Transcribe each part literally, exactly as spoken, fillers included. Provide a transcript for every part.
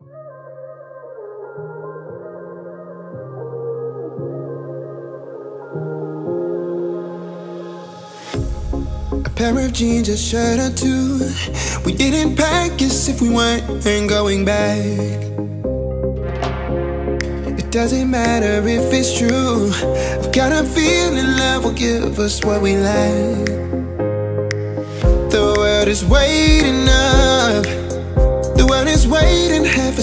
A pair of jeans, a shirt or two. We didn't pack as if we weren't going back. It doesn't matter if it's true. I've got a feeling love will give us what we lack. The world is waiting up. The world is waiting half a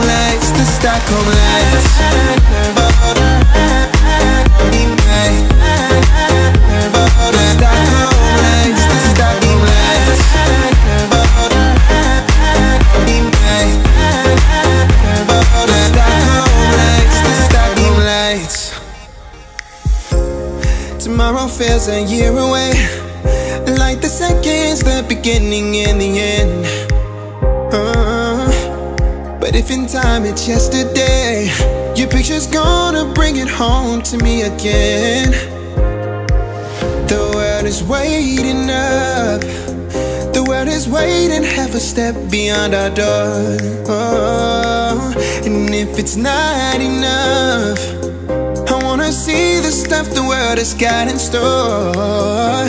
lights, the Stockholm lights. Tomorrow feels a year away, like the seconds, the beginning and the end. uh, But if in time it's yesterday, your picture's gonna bring it home to me again. The world is waiting up. The world is waiting half a step beyond our door. oh, And if it's not enough, see the stuff the world has got in store.